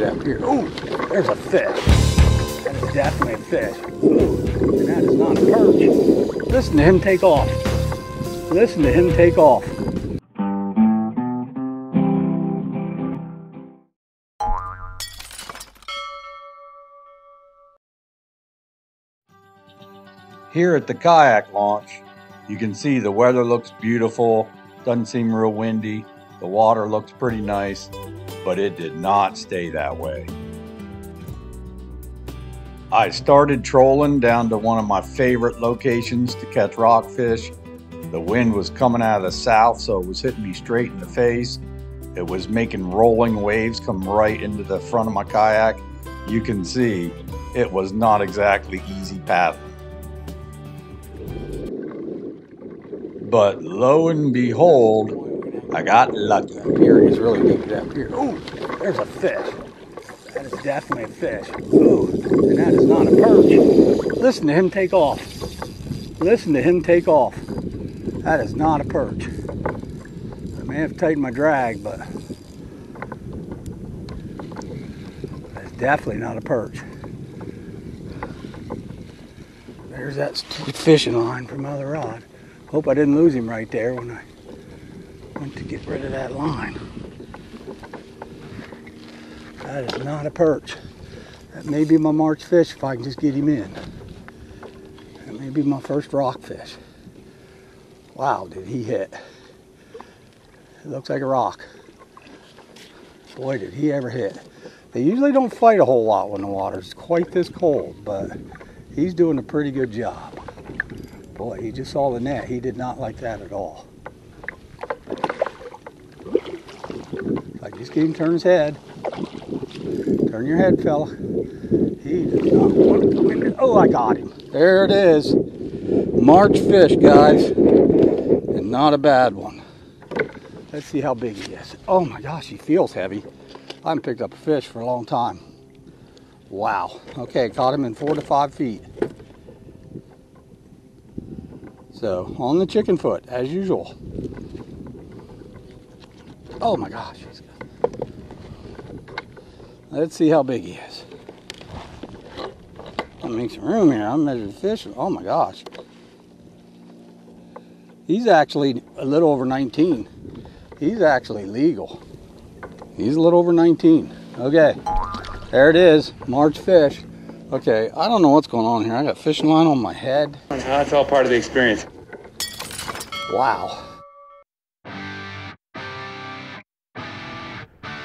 is up here. Oh, there's a fish. That is definitely a fish. And that is not a perch. Listen to him take off. Listen to him take off. Here at the kayak launch, you can see the weather looks beautiful, doesn't seem real windy, the water looks pretty nice, but it did not stay that way. I started trolling down to one of my favorite locations to catch rockfish. The wind was coming out of the south, so it was hitting me straight in the face. It was making rolling waves come right into the front of my kayak. You can see it was not exactly easy paddling. But lo and behold, I got lucky. Here, he's really good at that. Here, oh, there's a fish. That is definitely a fish. Ooh, and that is not a perch. Listen to him take off. Listen to him take off. That is not a perch. I may have tightened my drag, but that's definitely not a perch. There's that fishing line from my other rod. Hope I didn't lose him right there when I went to get rid of that line. That is not a perch. That may be my March fish if I can just get him in. That may be my first rockfish. Wow, did he hit. It looks like a rock. Boy, did he ever hit. They usually don't fight a whole lot when the water's quite this cold, but he's doing a pretty good job. Boy, he just saw the net. He did not like that at all. If I just get him to turn his head. Turn your head, fella. He does not want to win it. Oh, I got him. There it is. March fish, guys. And not a bad one. Let's see how big he is. Oh my gosh, he feels heavy. I haven't picked up a fish for a long time. Wow. Okay, caught him in 4 to 5 feet. So, on the chicken foot, as usual. Oh my gosh. Let's see how big he is. I'll make some room here. I'm measuring fish. Oh my gosh. He's actually a little over 19. He's actually legal. He's a little over 19. Okay. There it is. March fish. Okay, I don't know what's going on here. I got a fishing line on my head. That's all part of the experience. Wow.